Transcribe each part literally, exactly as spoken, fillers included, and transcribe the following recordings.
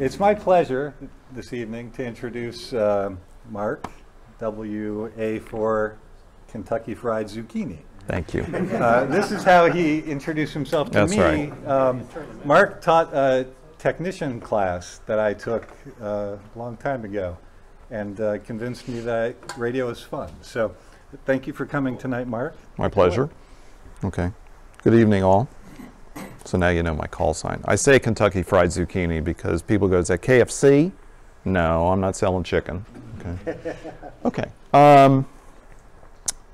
It's my pleasure this evening to introduce uh, Mark W A four Kentucky Fried Zucchini. Thank you. Uh, this is how he introduced himself to That's me. Right. Um, Mark taught a technician class that I took uh, a long time ago and uh, convinced me that radio is fun. So thank you for coming tonight, Mark. My pleasure. Okay. Good evening, all. So now you know my call sign. I say Kentucky Fried Zucchini because people go, is that K F C? No, I'm not selling chicken. Okay. Okay. Um,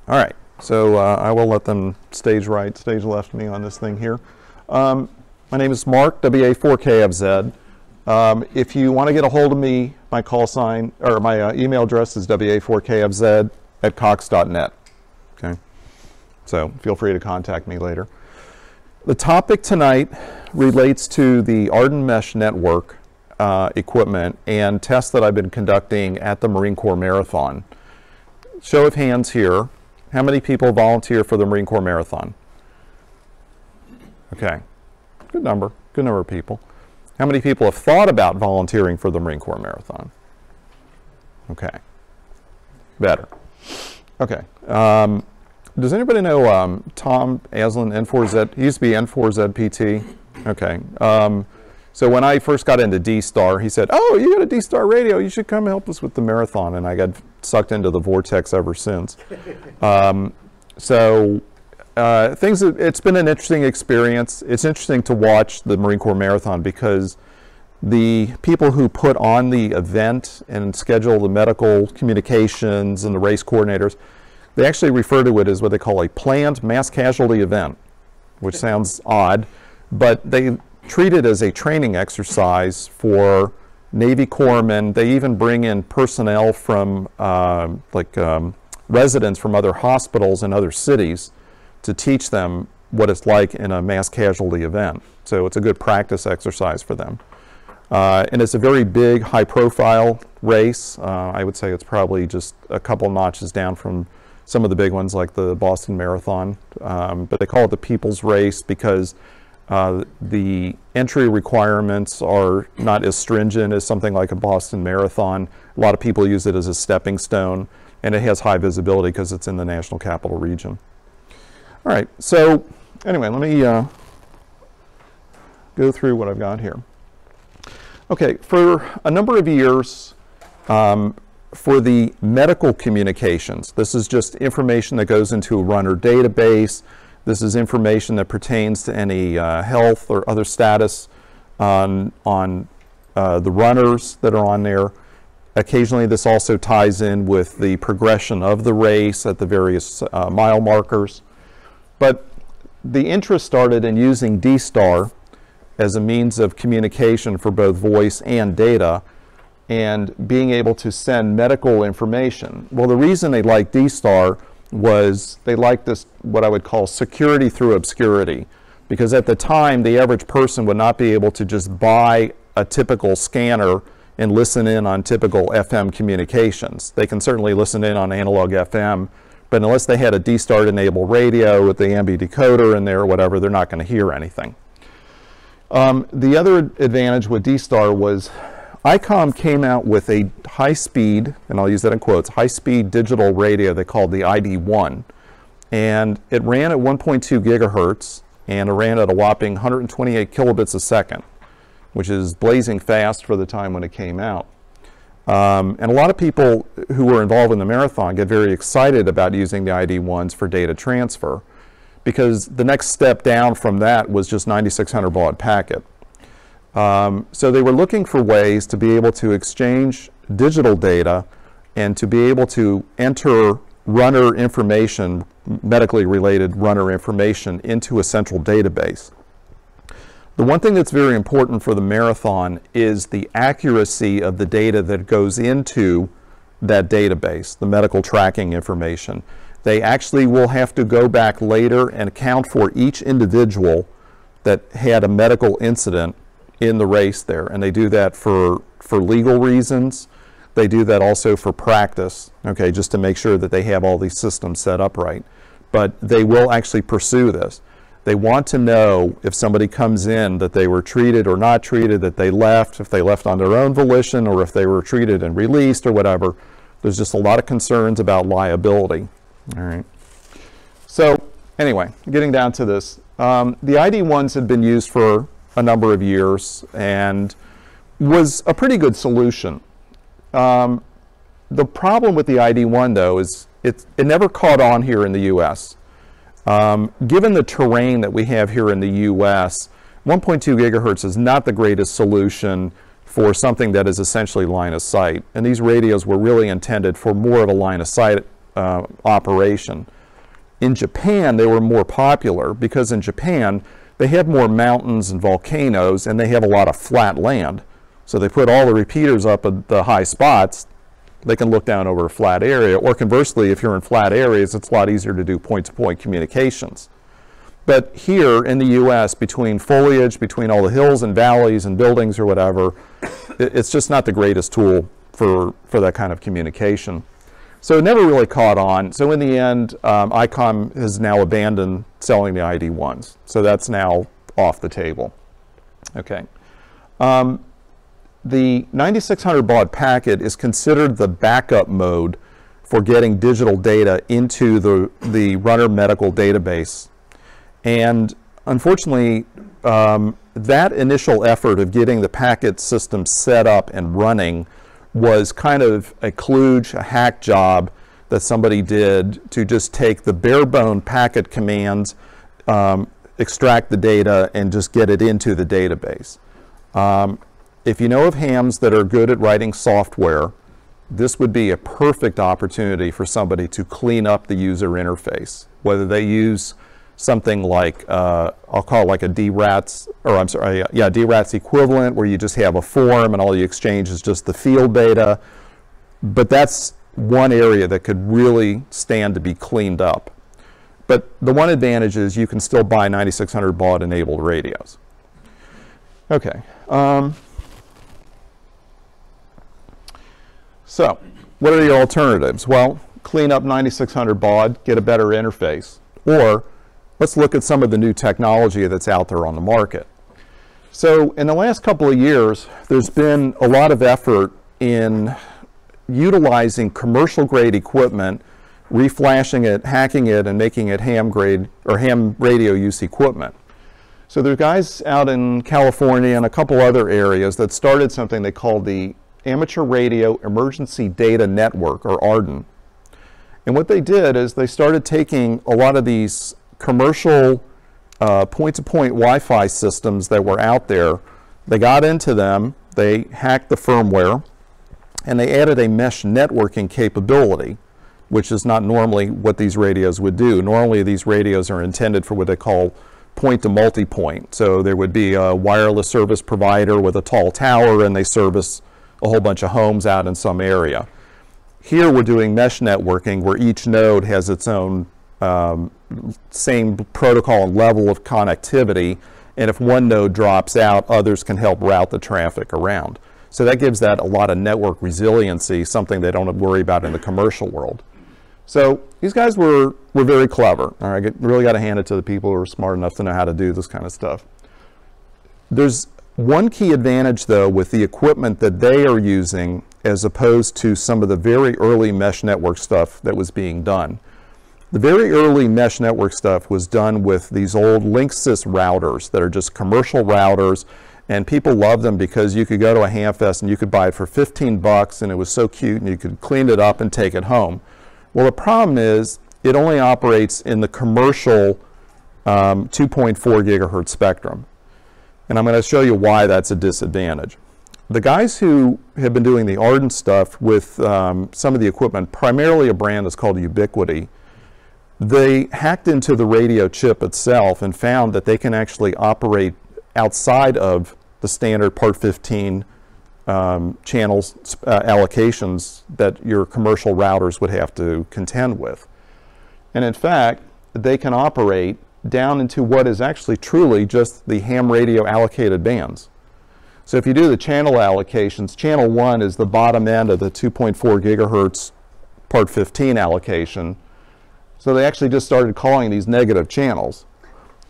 all right. So uh, I will let them stage right, stage left me on this thing here. Um, my name is Mark W A four K F Z. Um, if you want to get a hold of me, my call sign or my uh, email address is W A four K F Z at cox dot net. Okay. So feel free to contact me later. The topic tonight relates to the A R E D N mesh network uh, equipment and tests that I've been conducting at the Marine Corps Marathon. Show of hands here. How many people volunteer for the Marine Corps Marathon? Okay. Good number. Good number of people. How many people have thought about volunteering for the Marine Corps Marathon? Okay. Better. Okay. Um, Does anybody know um, Tom Aslin N four Z? He used to be N four Z P T. Okay. Um, so when I first got into D-Star, he said, oh, you got a D-Star radio. You should come help us with the marathon. And I got sucked into the vortex ever since. Um, so uh, things. It's been an interesting experience. It's interesting to watch the Marine Corps Marathon because the people who put on the event and schedule the medical communications and the race coordinators, they actually refer to it as what they call a planned mass casualty event, which sounds odd, but they treat it as a training exercise for Navy corpsmen. They even bring in personnel from uh, like um, residents from other hospitals and other cities to teach them what it's like in a mass casualty event. So it's a good practice exercise for them. Uh, and it's a very big, high-profile race. Uh, I would say it's probably just a couple notches down from some of the big ones like the Boston Marathon, um, but they call it the People's Race because uh, the entry requirements are not as stringent as something like a Boston Marathon. A lot of people use it as a stepping stone, and it has high visibility because it's in the National Capital Region. All right, so anyway, let me uh, go through what I've got here. Okay, for a number of years, um, for the medical communications, this is just information that goes into a runner database. This is information that pertains to any uh, health or other status on, on uh, the runners that are on there. Occasionally, this also ties in with the progression of the race at the various uh, mile markers. But the interest started in using D-Star as a means of communication for both voice and data, and being able to send medical information. Well, the reason they liked D-Star was they liked this, what I would call security through obscurity, because at the time, the average person would not be able to just buy a typical scanner and listen in on typical F M communications. They can certainly listen in on analog F M, but unless they had a D-Star enabled radio with the AMBE decoder in there or whatever, they're not gonna hear anything. Um, the other advantage with D-Star was ICOM came out with a high-speed, and I'll use that in quotes, high-speed digital radio they called the I D one. And it ran at one point two gigahertz, and it ran at a whopping one hundred twenty-eight kilobits a second, which is blazing fast for the time when it came out. Um, and a lot of people who were involved in the marathon get very excited about using the I D ones for data transfer, because the next step down from that was just ninety-six hundred baud packet. Um, so they were looking for ways to be able to exchange digital data and to be able to enter runner information, medically related runner information, into a central database. The one thing that's very important for the marathon is the accuracy of the data that goes into that database, the medical tracking information. They actually will have to go back later and account for each individual that had a medical incident in the race there, and they do that for for legal reasons. They do that also for practice, okay, just to make sure that they have all these systems set up right. But they will actually pursue this. They want to know if somebody comes in that they were treated or not treated, that they left, if they left on their own volition, or if they were treated and released or whatever. There's just a lot of concerns about liability. All right. So anyway, getting down to this, um, the I D ones had been used for a number of years and was a pretty good solution. Um, the problem with the I D one, though, is it, it never caught on here in the U S Um, given the terrain that we have here in the U S, one point two gigahertz is not the greatest solution for something that is essentially line of sight. And these radios were really intended for more of a line of sight uh, operation. In Japan, they were more popular because in Japan, they have more mountains and volcanoes and they have a lot of flat land. So they put all the repeaters up at the high spots. They can look down over a flat area, or conversely, if you're in flat areas, it's a lot easier to do point-to-point communications. But here in the U S, between foliage, between all the hills and valleys and buildings or whatever, it's just not the greatest tool for, for that kind of communication. So it never really caught on. So in the end, um, ICOM has now abandoned selling the I D ones. So that's now off the table. Okay. Um, The ninety-six hundred baud packet is considered the backup mode for getting digital data into the, the runner medical database. And unfortunately, um, that initial effort of getting the packet system set up and running was kind of a kludge, a hack job that somebody did to just take the bare-bone packet commands, um, extract the data, and just get it into the database. Um, If you know of hams that are good at writing software, this would be a perfect opportunity for somebody to clean up the user interface. Whether they use something like, uh, I'll call it like a D RATS, or I'm sorry, yeah, D RATS equivalent, where you just have a form and all you exchange is just the field data. But that's one area that could really stand to be cleaned up. But the one advantage is you can still buy ninety-six hundred baud enabled radios. Okay. Um, So, what are your alternatives? Well, clean up ninety-six hundred baud, get a better interface, or let's look at some of the new technology that's out there on the market. So, in the last couple of years, there's been a lot of effort in utilizing commercial-grade equipment, reflashing it, hacking it, and making it ham-grade or ham radio use equipment. So, there's guys out in California and a couple other areas that started something they call the Amateur Radio Emergency Data Network, or A R D N. And what they did is they started taking a lot of these commercial uh, point-to-point Wi-Fi systems that were out there. They got into them, they hacked the firmware, and they added a mesh networking capability, which is not normally what these radios would do. Normally these radios are intended for what they call point to multi-point. So there would be a wireless service provider with a tall tower and they service a whole bunch of homes out in some area. Here we're doing mesh networking where each node has its own um, same protocol and level of connectivity, and if one node drops out, others can help route the traffic around. So that gives that a lot of network resiliency, something they don't worry about in the commercial world. So these guys were, were very clever. All right, really got to hand it to the people who are smart enough to know how to do this kind of stuff. There's one key advantage, though, with the equipment that they are using as opposed to some of the very early mesh network stuff that was being done. The very early mesh network stuff was done with these old Linksys routers that are just commercial routers, and people love them because you could go to a hamfest and you could buy it for fifteen bucks, and it was so cute, and you could clean it up and take it home. Well, the problem is it only operates in the commercial um, two point four gigahertz spectrum. And I'm going to show you why that's a disadvantage. The guys who have been doing the A R D N stuff with um, some of the equipment, primarily a brand that's called Ubiquiti, they hacked into the radio chip itself and found that they can actually operate outside of the standard part fifteen um, channels uh, allocations that your commercial routers would have to contend with. And in fact, they can operate down into what is actually truly just the ham radio allocated bands. So if you do the channel allocations, channel one is the bottom end of the two point four gigahertz part fifteen allocation. So they actually just started calling these negative channels.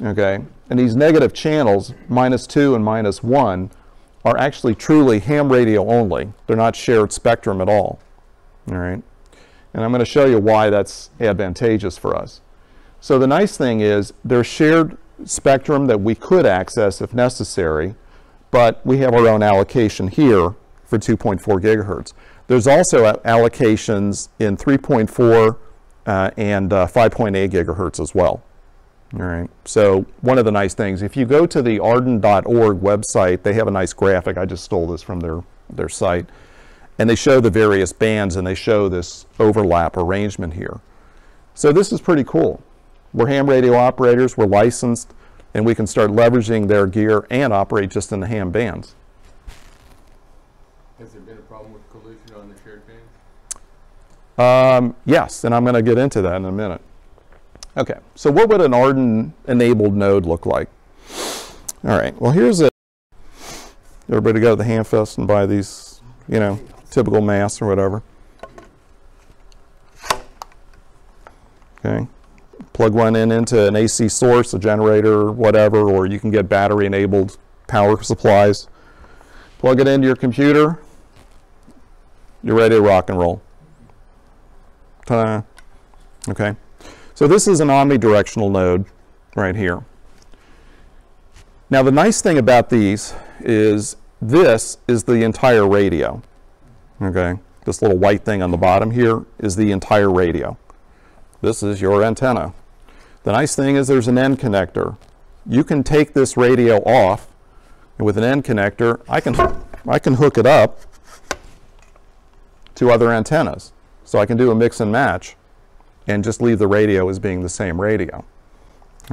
okay? And these negative channels, minus two and minus one, are actually truly ham radio only. They're not shared spectrum at all, all right? And I'm going to show you why that's advantageous for us. So the nice thing is there's shared spectrum that we could access if necessary, but we have our own allocation here for two point four gigahertz. There's also allocations in three point four uh, and uh, five point eight gigahertz as well. All right, so one of the nice things, if you go to the A R E D N dot org website, they have a nice graphic. I just stole this from their, their site. And they show the various bands and they show this overlap arrangement here. So this is pretty cool. We're ham radio operators, we're licensed, and we can start leveraging their gear and operate just in the ham bands. Has there been a problem with collision on the shared bands? Um, yes, and I'm going to get into that in a minute. Okay, so what would an A R E D N enabled node look like? All right, well, here's a, everybody go to the ham fest and buy these, you know, typical masks or whatever. Okay, plug one in into an A C source, a generator, whatever, or you can get battery enabled power supplies. Plug it into your computer, you're ready to rock and roll. Ta-da. Okay. So this is an omnidirectional node right here. Now the nice thing about these is this is the entire radio, okay? This little white thing on the bottom here is the entire radio. This is your antenna. The nice thing is there's an end connector. You can take this radio off, and with an end connector, I can, I can hook it up to other antennas. So I can do a mix and match and just leave the radio as being the same radio,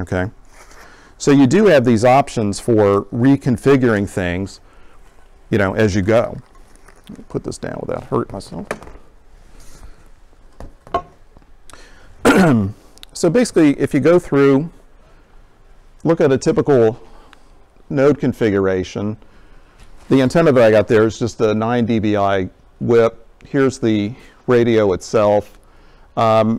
okay? So you do have these options for reconfiguring things, you know, as you go. Let me put this down without hurting myself. So basically, if you go through, look at a typical node configuration. The antenna that I got there is just a nine D B I whip. Here's the radio itself. Um,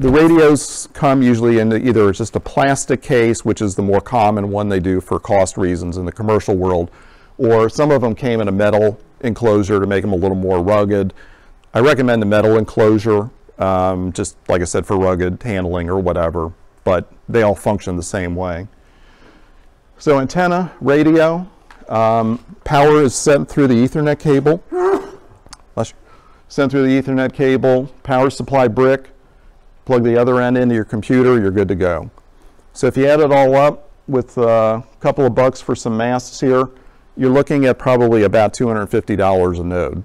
The radios come usually in either just a plastic case, which is the more common one they do for cost reasons in the commercial world, or some of them came in a metal enclosure to make them a little more rugged. I recommend the metal enclosure, um, just like I said, for rugged handling or whatever, but they all function the same way. So antenna, radio, um, power is sent through the Ethernet cable, sent through the Ethernet cable, power supply brick, plug the other end into your computer, you're good to go. So if you add it all up with a couple of bucks for some masks here, you're looking at probably about two hundred fifty dollars a node.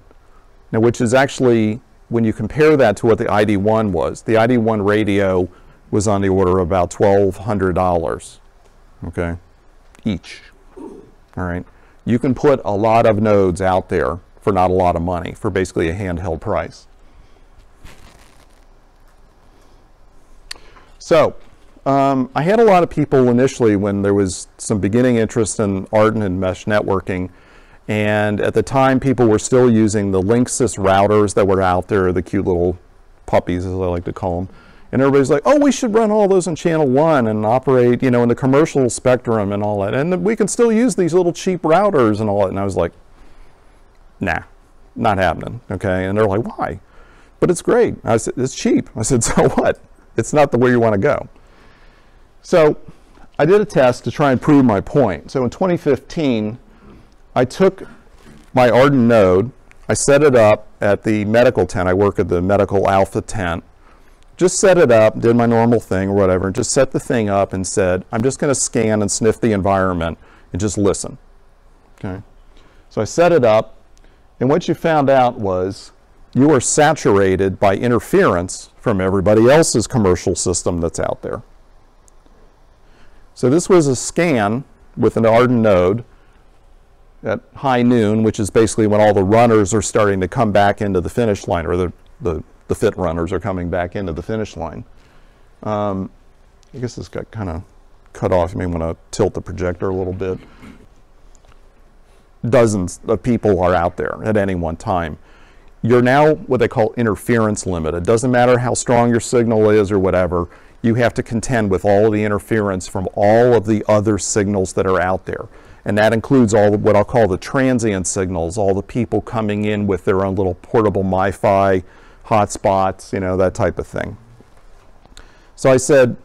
Now, which is actually, when you compare that to what the I D one was, the I D one radio was on the order of about twelve hundred dollars, okay, each, all right? You can put a lot of nodes out there for not a lot of money, for basically a handheld price. So, um, I had a lot of people initially when there was some beginning interest in A R E D N and mesh networking, and at the time people were still using the Linksys routers that were out there, the cute little puppies as I like to call them, and everybody's like, oh, we should run all those in channel one and operate, you know, in the commercial spectrum and all that, and we can still use these little cheap routers and all that, and I was like, nah, not happening, okay, and they're like, why? But it's great. I said, it's cheap. I said, so what? It's not the way you want to go. So I did a test to try and prove my point. So in twenty fifteen, I took my A R E D N node, I set it up at the medical tent. I work at the medical alpha tent. Just set it up, did my normal thing or whatever, and just set the thing up and said, I'm just going to scan and sniff the environment and just listen. Okay. So I set it up, and what you found out was you are saturated by interference from everybody else's commercial system that's out there. So this was a scan with an A R E D N node at high noon, which is basically when all the runners are starting to come back into the finish line, or the, the, the fit runners are coming back into the finish line. Um, I guess this got kind of cut off. You may want to tilt the projector a little bit. Dozens of people are out there at any one time. You're now what they call interference limit. It doesn't matter how strong your signal is or whatever, you have to contend with all of the interference from all of the other signals that are out there. And that includes all of what I'll call the transient signals, all the people coming in with their own little portable MiFi hotspots, you know, that type of thing. So I said,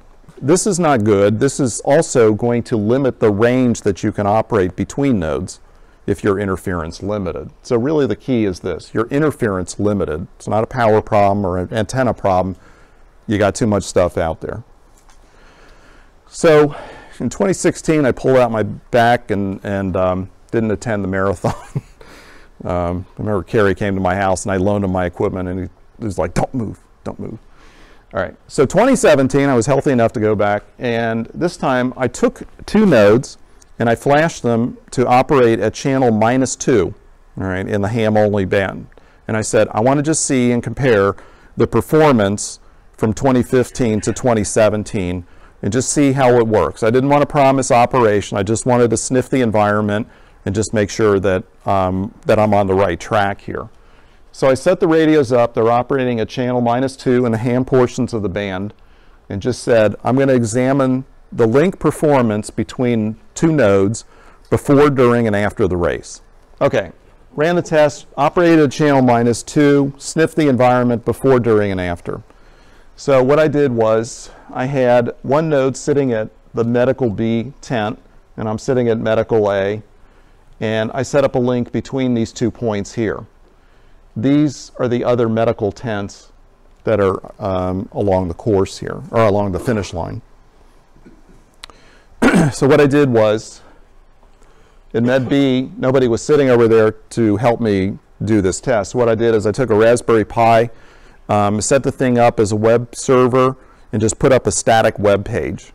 this is not good. This is also going to limit the range that you can operate between nodes if you're interference limited. So really the key is this, you're interference limited. It's not a power problem or an antenna problem. You got too much stuff out there. So in twenty sixteen, I pulled out my back and, and um, didn't attend the marathon. um, I remember Kerry came to my house and I loaned him my equipment and he was like, don't move, don't move. All right, so twenty seventeen, I was healthy enough to go back, and this time I took two nodes and I flashed them to operate at channel minus two, all right, in the ham-only band. And I said, I want to just see and compare the performance from twenty fifteen to twenty seventeen and just see how it works. I didn't want to promise operation. I just wanted to sniff the environment and just make sure that, um, that I'm on the right track here. So I set the radios up. They're operating at channel minus two in the ham portions of the band, and just said, I'm going to examine the link performance between two nodes before, during, and after the race. Okay, ran the test, operated at channel minus two, sniffed the environment before, during, and after. So what I did was I had one node sitting at the medical B tent, and I'm sitting at medical A, and I set up a link between these two points here. These are the other medical tents that are um, along the course here, or along the finish line. So what I did was, in Med B, nobody was sitting over there to help me do this test. What I did is I took a Raspberry Pi, um, set the thing up as a web server, and just put up a static web page.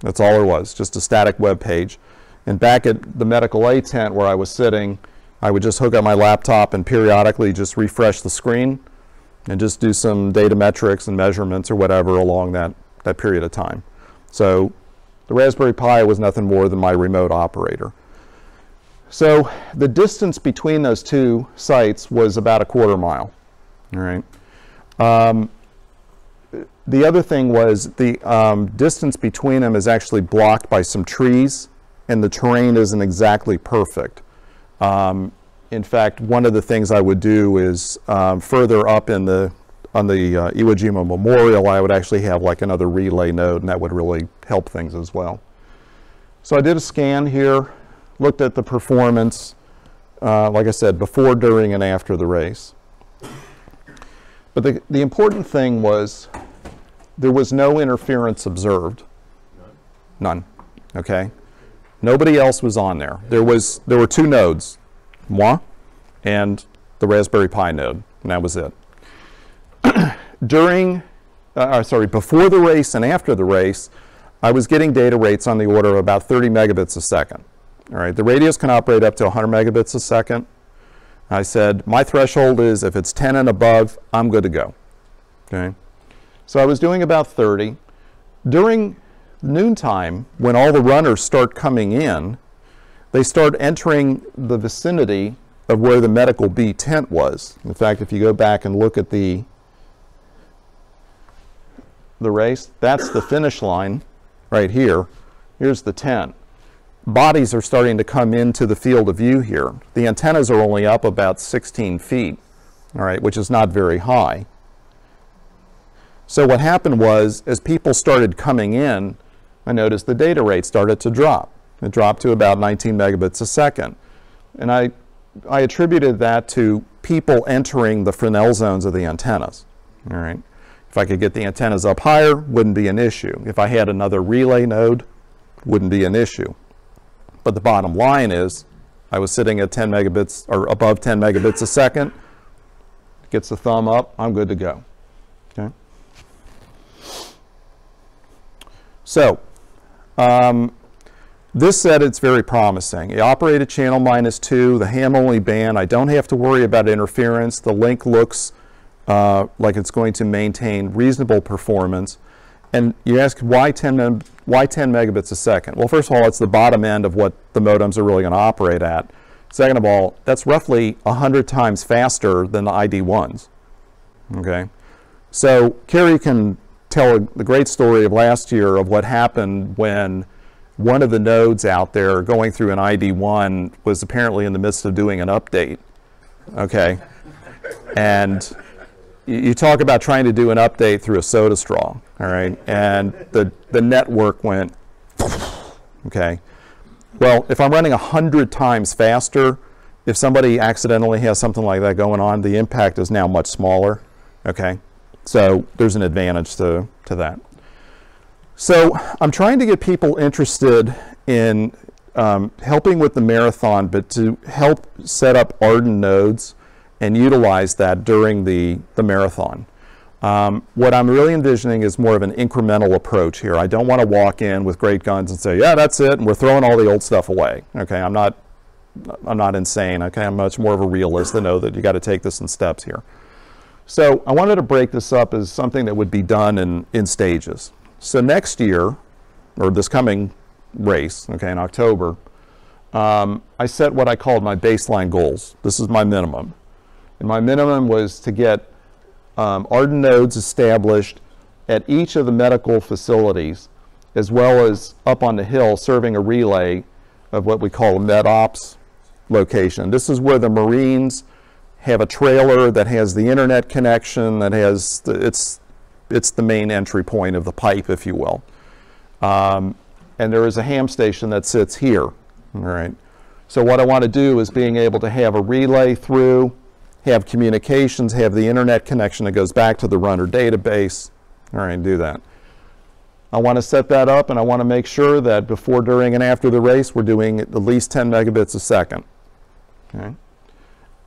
That's all there was, just a static web page. And back at the medical A tent where I was sitting, I would just hook up my laptop and periodically just refresh the screen and just do some data metrics and measurements or whatever along that, that period of time. So the Raspberry Pi was nothing more than my remote operator. So the distance between those two sites was about a quarter mile. All right. Um, the other thing was the um, distance between them is actually blocked by some trees, and the terrain isn't exactly perfect. Um, in fact, one of the things I would do is um, further up in the, on the uh, Iwo Jima Memorial, I would actually have like another relay node, and that would really help things as well. So I did a scan here, looked at the performance, uh, like I said, before, during, and after the race. But the, the important thing was there was no interference observed. None. None. Okay. Nobody else was on there. There was there were two nodes, moi and the Raspberry Pi node, and that was it. During, uh, sorry, before the race and after the race, I was getting data rates on the order of about thirty megabits a second. All right, the radios can operate up to one hundred megabits a second. I said my threshold is if it's ten and above, I'm good to go. Okay, so I was doing about thirty during. Noontime, when all the runners start coming in, they start entering the vicinity of where the medical B tent was. In fact, if you go back and look at the the race, that's the finish line right here. Here's the tent. Bodies are starting to come into the field of view here. The antennas are only up about sixteen feet, all right, which is not very high. So what happened was, as people started coming in, I noticed the data rate started to drop. It dropped to about nineteen megabits a second. And I, I attributed that to people entering the Fresnel zones of the antennas. All right. If I could get the antennas up higher, wouldn't be an issue. If I had another relay node, wouldn't be an issue. But the bottom line is, I was sitting at ten megabits, or above ten megabits a second. Gets the thumb up, I'm good to go. Okay. So, um, this said it's very promising. It operated channel minus two, the ham-only band. I don't have to worry about interference. The link looks uh, like it's going to maintain reasonable performance. And you ask, why ten megabits a second? Well, first of all, it's the bottom end of what the modems are really going to operate at. Second of all, that's roughly one hundred times faster than the I D ones. Okay? So, Kerry can tell the great story of last year of what happened when one of the nodes out there going through an I D one was apparently in the midst of doing an update, okay? And you talk about trying to do an update through a soda straw, all right? And the, the network went, okay? Well, if I'm running one hundred times faster, if somebody accidentally has something like that going on, the impact is now much smaller, okay? So there's an advantage to, to that. So I'm trying to get people interested in um, helping with the marathon, but to help set up A R E D N nodes and utilize that during the, the marathon. Um, what I'm really envisioning is more of an incremental approach here. I don't want to walk in with great guns and say, yeah, that's it, and we're throwing all the old stuff away. Okay, I'm not, I'm not insane. Okay, I'm much more of a realist to know that you got to take this in steps here. So I wanted to break this up as something that would be done in, in stages. So next year, or this coming race, okay, in October, um, I set what I called my baseline goals. This is my minimum. And my minimum was to get um, A R E D N nodes established at each of the medical facilities, as well as up on the hill serving a relay of what we call a MedOps location. This is where the Marines have a trailer that has the internet connection, that has, the, it's, it's the main entry point of the pipe, if you will. Um, and there is a ham station that sits here, all right? So what I want to do is being able to have a relay through, have communications, have the internet connection that goes back to the runner database, all right, do that. I want to set that up, and I want to make sure that before, during, and after the race, we're doing at least ten megabits a second, okay?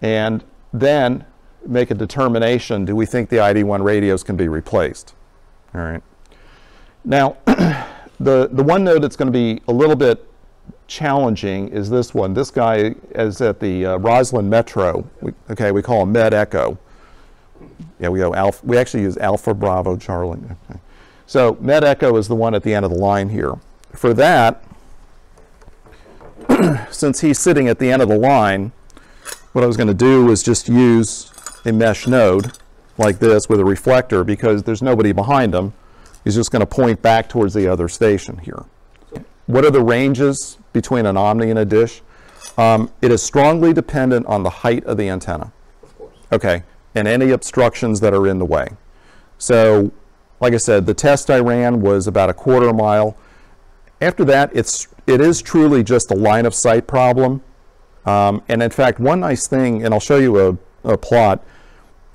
And then make a determination, do we think the I D one radios can be replaced? All right. Now, the, the one node that's going to be a little bit challenging is this one. This guy is at the uh, Roslyn Metro. We, okay, we call him Med Echo. Yeah, we go alpha, we actually use Alpha Bravo Charlie. Okay. So Med Echo is the one at the end of the line here. For that, since he's sitting at the end of the line, what I was going to do was just use a mesh node like this with a reflector, because there's nobody behind him. He's just going to point back towards the other station here. What are the ranges between an omni and a dish? Um, it is strongly dependent on the height of the antenna. Of course. Okay, and any obstructions that are in the way. So, like I said, the test I ran was about a quarter mile. After that, it's, it is truly just a line of sight problem. Um, and in fact, one nice thing, and I'll show you a, a plot,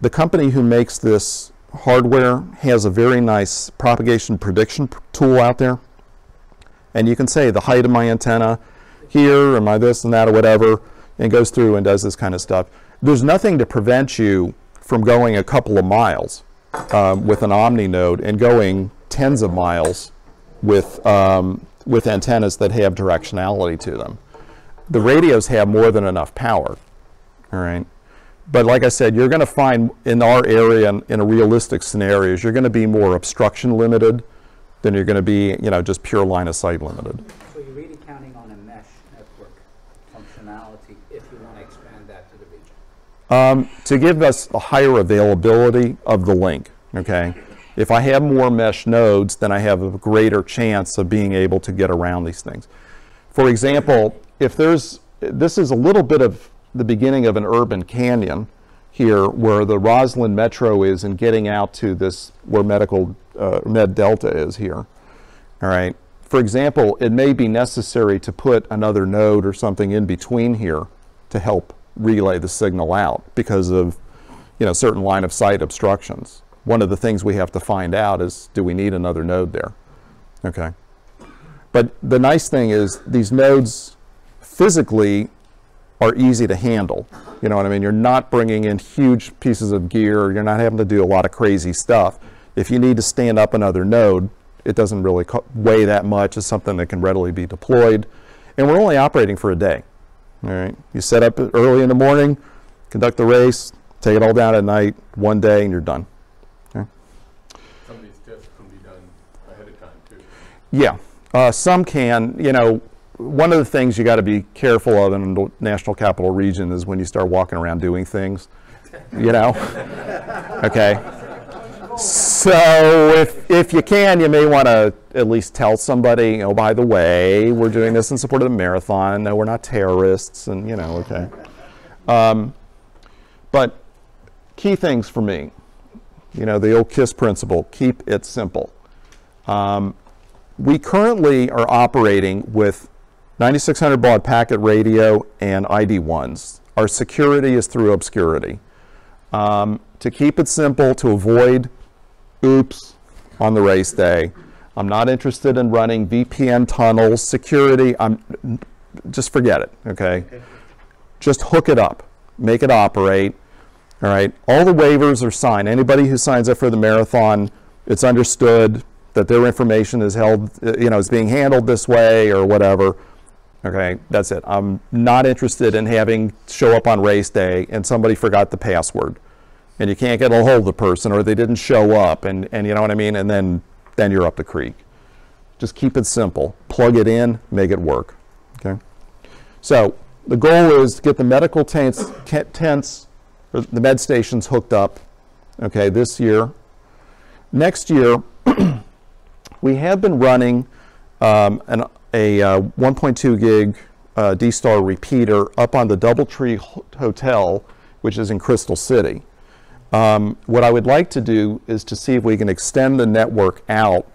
the company who makes this hardware has a very nice propagation prediction tool out there. And you can say the height of my antenna here, and my this and that or whatever, and goes through and does this kind of stuff. There's nothing to prevent you from going a couple of miles um, with an Omni node and going tens of miles with, um, with antennas that have directionality to them. The radios have more than enough power, all right? But like I said, you're going to find in our area, in, in a realistic scenarios, you're going to be more obstruction limited than you're going to be, you know, just pure line of sight limited. So you're really counting on a mesh network functionality if you want to expand that to the region? Um, to give us a higher availability of the link, okay? If I have more mesh nodes, then I have a greater chance of being able to get around these things. For example, if there's, this is a little bit of the beginning of an urban canyon here where the Roslyn Metro is and getting out to this, where medical, uh, Med Delta is here, all right? For example, it may be necessary to put another node or something in between here to help relay the signal out because of, you know, certain line of sight obstructions. One of the things we have to find out is, do we need another node there, okay? But the nice thing is these nodes, physically are easy to handle. You know what I mean? You're not bringing in huge pieces of gear. You're not having to do a lot of crazy stuff. If you need to stand up another node, it doesn't really weigh that much. It's something that can readily be deployed. And we're only operating for a day, all right? You set up early in the morning, conduct the race, take it all down at night, one day, and you're done, okay? Some of these tests can be done ahead of time, too. Yeah, uh, some can, you know, one of the things you got to be careful of in the National Capital Region is when you start walking around doing things, you know, okay. So if, if you can, you may want to at least tell somebody, you know, by the way, we're doing this in support of the marathon. No, we're not terrorists, and, you know, okay. Um, but key things for me, you know, the old KISS principle, keep it simple. Um, we currently are operating with ninety-six hundred baud packet radio and I D ones. Our security is through obscurity. Um, to keep it simple, to avoid oops on the race day. I'm not interested in running V P N tunnels, security. I'm just forget it, okay? okay? Just hook it up, make it operate, all right? All the waivers are signed. Anybody who signs up for the marathon, it's understood that their information is held, you know, is being handled this way or whatever, okay? That's it. I'm not interested in having show up on race day and somebody forgot the password and you can't get a hold of the person or they didn't show up and, and you know what I mean? And then then you're up the creek. Just keep it simple. Plug it in, make it work, okay? So the goal is to get the medical tents, tents or the med stations hooked up, okay, this year. Next year, we have been running um, an, a uh, one point two gig uh, D-Star repeater up on the Doubletree Hotel, which is in Crystal City. Um, what I would like to do is to see if we can extend the network out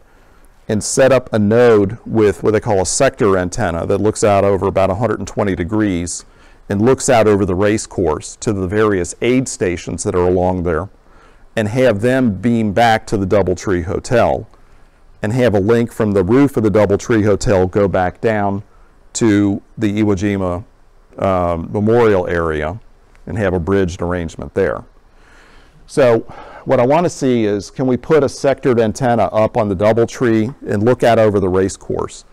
and set up a node with what they call a sector antenna that looks out over about one hundred twenty degrees and looks out over the race course to the various aid stations that are along there and have them beam back to the Doubletree Hotel and have a link from the roof of the Doubletree Hotel go back down to the Iwo Jima um, Memorial area and have a bridged arrangement there. So what I want to see is, can we put a sectored antenna up on the Doubletree and look out over the race course?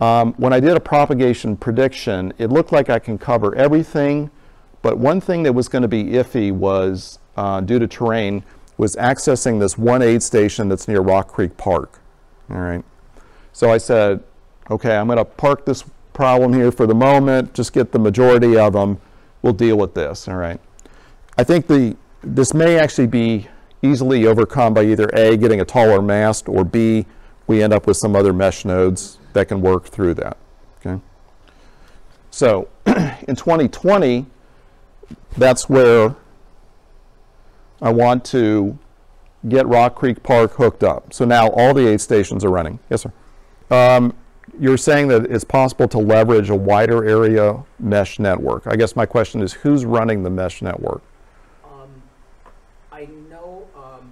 Um, when I did a propagation prediction, it looked like I can cover everything, but one thing that was going to be iffy was, uh, due to terrain, was accessing this one aid station that's near Rock Creek Park, all right? So I said, okay, I'm going to park this problem here for the moment, just get the majority of them, we'll deal with this, all right? I think the This may actually be easily overcome by either A, getting a taller mast, or B, we end up with some other mesh nodes that can work through that, okay? So in twenty twenty, that's where I want to get Rock Creek Park hooked up. So now all the aid stations are running. Yes, sir? Um, you're saying that it's possible to leverage a wider area mesh network. I guess my question is, who's running the mesh network? I know um,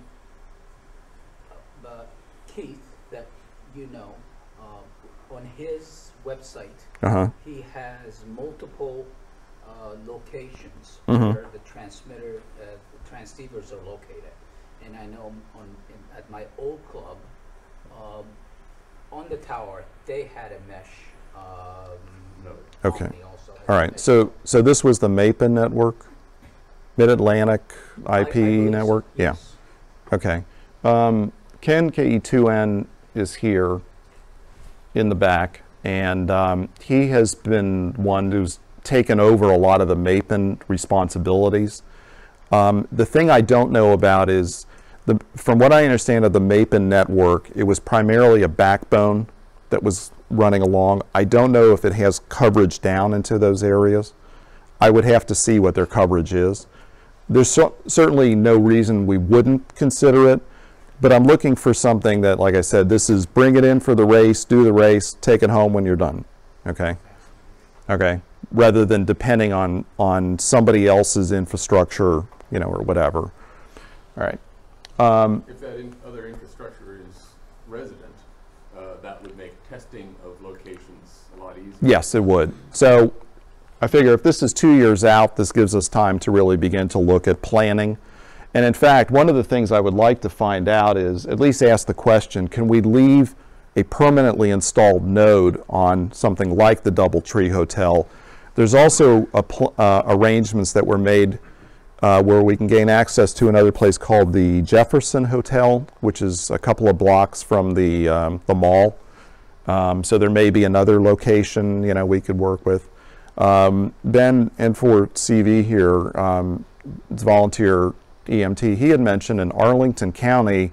uh, Keith, that you know, uh, on his website, uh-huh. he has multiple uh, locations mm-hmm. where the transmitter, uh, the transceivers are located. And I know on, in, at my old club, um, on the tower, they had a mesh um, node. Okay. Also All right. So, so this was the MAPEN network? Mid-Atlantic I P network? Yeah. Okay. Um, Ken K E two N is here in the back, and um, he has been one who's taken over a lot of the MAPEN responsibilities. Um, the thing I don't know about is, the, from what I understand of the MAPEN network, it was primarily a backbone that was running along. I don't know if it has coverage down into those areas. I would have to see what their coverage is. There's so, certainly no reason we wouldn't consider it, but I'm looking for something that, like I said, this is bring it in for the race, do the race, take it home when you're done, okay? Okay, rather than depending on, on somebody else's infrastructure, you know, or whatever. All right. Um, if that in other infrastructure is resident, uh, that would make testing of locations a lot easier. Yes, it would. So I figure if this is two years out, this gives us time to really begin to look at planning. And in fact, one of the things I would like to find out is, at least ask the question, can we leave a permanently installed node on something like the Doubletree Hotel? There's also a pl uh, arrangements that were made uh, where we can gain access to another place called the Jefferson Hotel, which is a couple of blocks from the, um, the mall. Um, so there may be another location, you know, we could work with. Um, Ben N four C V here, um, volunteer E M T, he had mentioned in Arlington County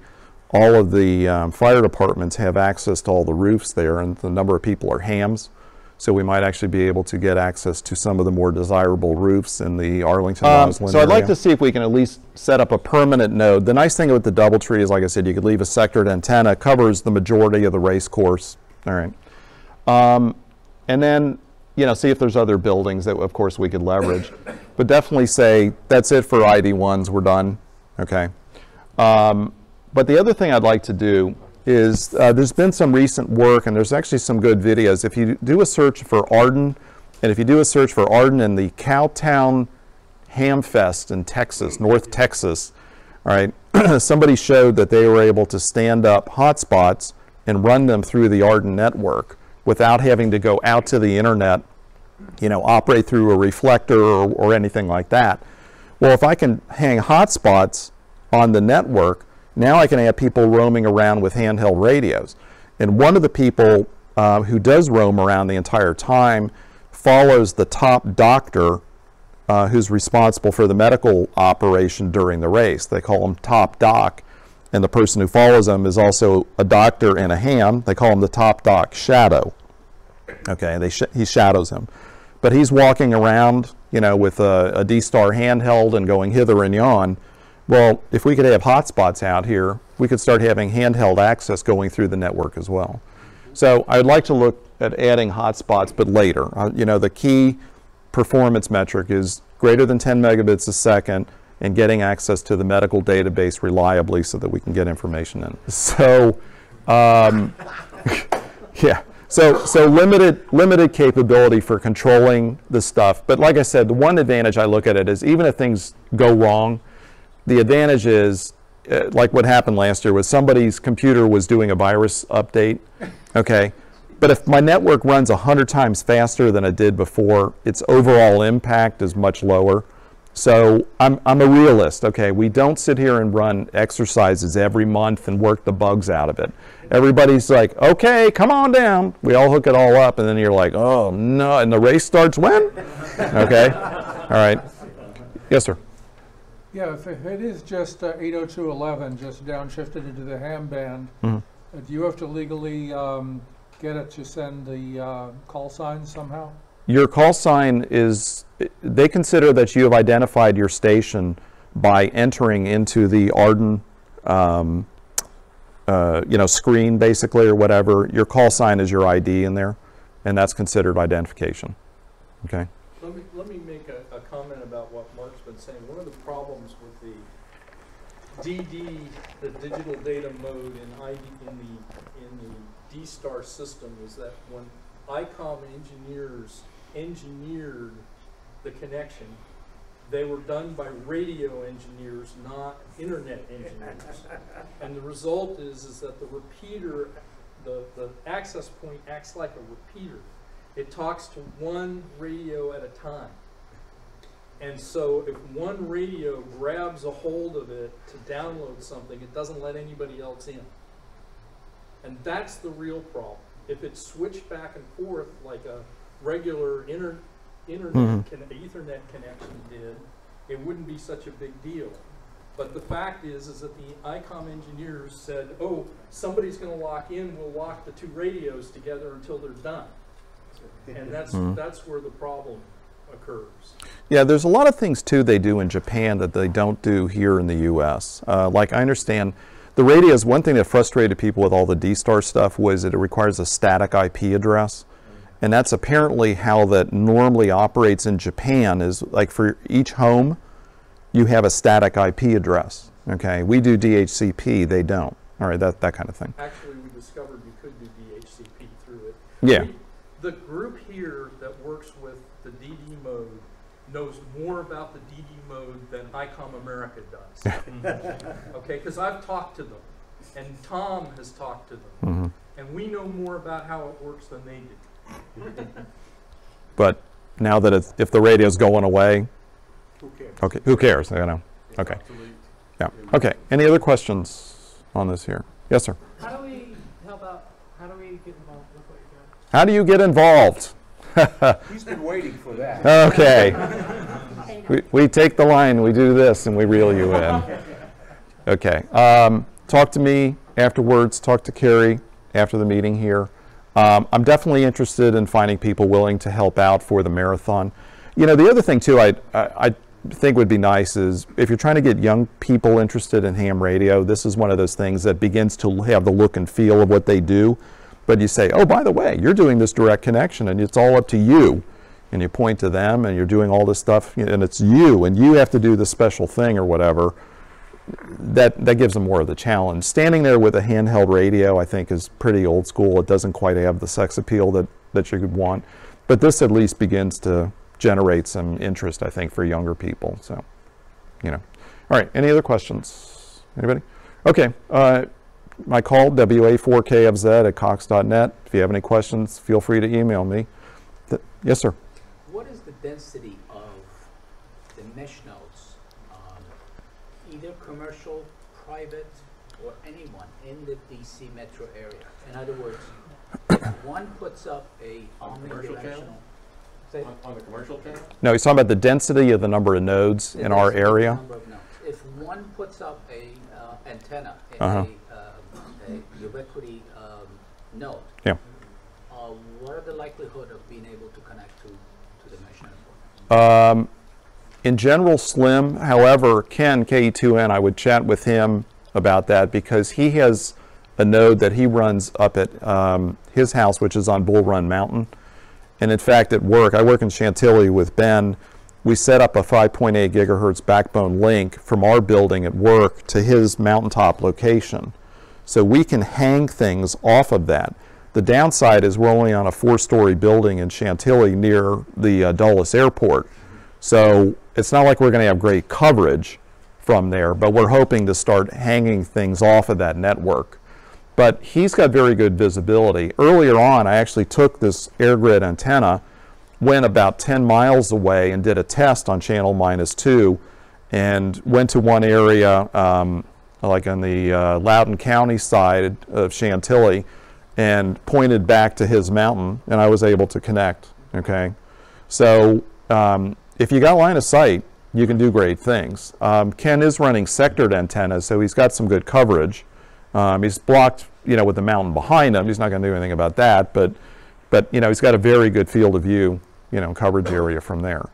all of the um, fire departments have access to all the roofs there, and the number of people are hams. So we might actually be able to get access to some of the more desirable roofs in the Arlington um, Roslyn So I'd area. like to see if we can at least set up a permanent node. The nice thing about the DoubleTree is, like I said, you could leave a sectored antenna, covers the majority of the race course. All right. Um, and then, you know, see if there's other buildings that, of course, we could leverage. But definitely say, that's it for I D ones, we're done, okay? Um, but the other thing I'd like to do is uh, there's been some recent work, and there's actually some good videos. If you do a search for Arden, and if you do a search for Arden in the Cowtown Hamfest in Texas, North Texas, all right, somebody showed that they were able to stand up hotspots and run them through the Arden network without having to go out to the internet, you know, operate through a reflector or, or anything like that. Well, if I can hang hotspots on the network, now I can have people roaming around with handheld radios. And one of the people uh, who does roam around the entire time follows the top doctor uh, who's responsible for the medical operation during the race. They call him Top Doc. And the person who follows him is also a doctor and a ham. They call him the Top Doc Shadow. Okay, they sh he shadows him. But he's walking around, you know, with a, a D-Star handheld and going hither and yon. Well, if we could have hotspots out here, we could start having handheld access going through the network as well. So I would like to look at adding hotspots, but later. Uh, you know, the key performance metric is greater than ten megabits a second and getting access to the medical database reliably so that we can get information in. So, um, yeah. So, so limited, limited capability for controlling the stuff. But like I said, the one advantage I look at it is, even if things go wrong, the advantage is, uh, like what happened last year was somebody's computer was doing a virus update, okay? But if my network runs a hundred times faster than it did before, its overall impact is much lower. So I'm, I'm a realist, okay? We don't sit here and run exercises every month and work the bugs out of it. Everybody's like, okay, come on down. We all hook it all up, and then you're like, oh, no, and the race starts when? Okay, all right. Yes, sir. Yeah, if it is just uh, eight oh two eleven just downshifted into the ham band, mm-hmm. uh, do you have to legally um, get it to send the uh, call sign somehow? Your call sign is, they consider that you have identified your station by entering into the Arden, um, uh, you know, screen basically or whatever. Your call sign is your I D in there, and that's considered identification, okay? Let me, let me make a, a comment about what Mark's been saying. One of the problems with the D D, the digital data mode in I D in the in the D-Star system, is that when I COM engineers engineered the connection, they were done by radio engineers, not internet engineers. And the result is is that the repeater, the, the access point acts like a repeater. It talks to one radio at a time. And so if one radio grabs a hold of it to download something, it doesn't let anybody else in. And that's the real problem. If it's switched back and forth like a regular inter internet mm-hmm. con Ethernet connection did, it wouldn't be such a big deal. But the fact is, is that the I COM engineers said, oh, somebody's going to lock in, we'll lock the two radios together until they're done. And that's, mm-hmm. that's where the problem occurs. Yeah, there's a lot of things, too, they do in Japan that they don't do here in the U S Uh, like, I understand the radios, one thing that frustrated people with all the D-Star stuff was that it requires a static I P address. And that's apparently how that normally operates in Japan, is like for each home, you have a static I P address. Okay, we do D H C P, they don't. All right, that, that kind of thing. Actually, we discovered we could do D H C P through it. Yeah. We, The group here that works with the D D mode knows more about the D D mode than I COM America does. Okay, because I've talked to them, and Tom has talked to them, mm-hmm. and we know more about how it works than they do. But now that it's, if the radio's going away, who cares? Okay, who cares? You know. Okay. Yeah. Okay. Any other questions on this here? Yes, sir. How do we help out? How do we get involved with what you're doing? How do you get involved? He's been waiting for that. Okay. we, we take the line, we do this, and we reel you in. Okay. Um, talk to me afterwards, talk to Carrie after the meeting here. Um, I'm definitely interested in finding people willing to help out for the marathon. You know, the other thing too, I, I, I think would be nice is if you're trying to get young people interested in ham radio, this is one of those things that begins to have the look and feel of what they do. But you say, oh, by the way, you're doing this direct connection and it's all up to you. And you point to them and you're doing all this stuff and it's you and you have to do this special thing or whatever. That, that gives them more of the challenge. Standing there with a handheld radio, I think, is pretty old school. It doesn't quite have the sex appeal that, that you could want. But this at least begins to generate some interest, I think, for younger people. So, you know. All right, any other questions? Anybody? Okay, uh, my call, W A four K F Z at cox dot net. If you have any questions, feel free to email me. Th yes, sir? What is the density of the mesh nodes? Either commercial, private, or anyone in the D C metro area. In other words, if one puts up a omnidirectional. On, on the commercial channel? No, he's talking about the density of the number of nodes the in our area. Number of nodes. If one puts up a uh, antenna in uh-huh. a, uh, a Ubiquiti um, node, yeah. uh, what are the likelihood of being able to connect to, to the mesh network? Um, In general, slim. However, Ken K E two N, I would chat with him about that because he has a node that he runs up at um, his house, which is on Bull Run Mountain. And in fact, at work, I work in Chantilly with Ben. We set up a five point eight gigahertz backbone link from our building at work to his mountaintop location. So we can hang things off of that. The downside is we're only on a four-story building in Chantilly near the uh, Dulles Airport. So it's not like we're going to have great coverage from there, but we're hoping to start hanging things off of that network. But he's got very good visibility. Earlier on, I actually took this AirGrid antenna, went about ten miles away and did a test on channel minus two, and went to one area, um, like on the uh, Loudoun County side of Chantilly, and pointed back to his mountain, and I was able to connect, okay? So, um, if you got line of sight, you can do great things. Um, Ken is running sectored antennas, so he's got some good coverage. Um, he's blocked, you know, with the mountain behind him. He's not going to do anything about that, but, but you know, he's got a very good field of view, you know, coverage area from there.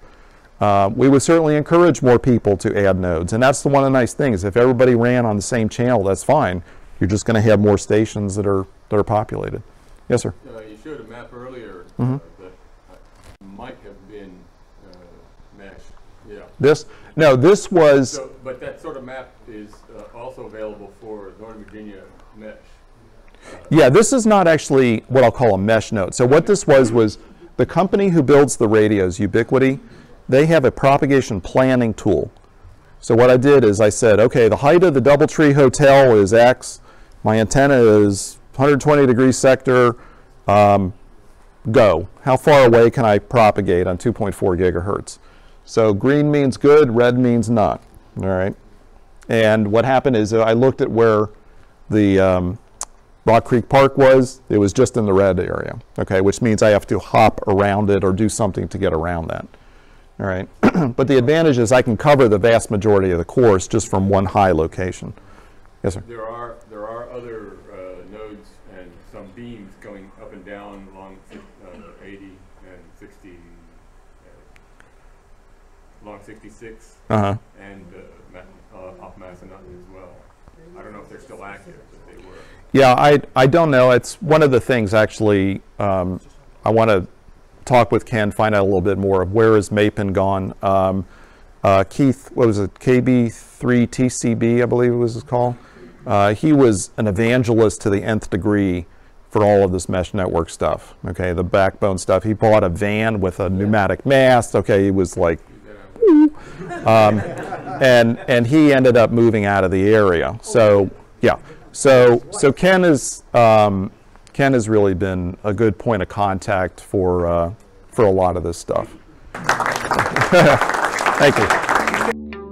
Uh, we would certainly encourage more people to add nodes, and that's the one of the nice things. If everybody ran on the same channel, that's fine. You're just going to have more stations that are that are populated. Yes, sir. Uh, you showed a map earlier mm-hmm. uh, that might have been. Yeah. This no, this was. So, but that sort of map is uh, also available for Northern Virginia mesh. Uh, yeah, this is not actually what I'll call a mesh node. So what this was was the company who builds the radios, Ubiquiti, they have a propagation planning tool. So what I did is I said, okay, the height of the DoubleTree Hotel is X. My antenna is one hundred twenty degree sector. Um, go. How far away can I propagate on two point four gigahertz? So green means good, red means not, all right? And what happened is I looked at where the um, Rock Creek Park was. It was just in the red area, okay, which means I have to hop around it or do something to get around that, all right? But the advantage is I can cover the vast majority of the course just from one high location. Yes, sir? There are, there are other uh, nodes and some beams going up and down along uh, eighty and sixty. Along sixty-six uh-huh. and uh, uh, off Massanutten as well. I don't know if they're still active, but they were. Yeah, I, I don't know. It's one of the things, actually, um, I want to talk with Ken, find out a little bit more of where is MAPEN gone. Um, uh, Keith, what was it, K B three T C B, I believe it was his call. Uh, he was an evangelist to the nth degree for all of this mesh network stuff, okay, the backbone stuff. He bought a van with a pneumatic mast, okay, he was like, um, and and he ended up moving out of the area. So yeah, so so Ken is um, Ken has really been a good point of contact for uh, for a lot of this stuff. Thank you.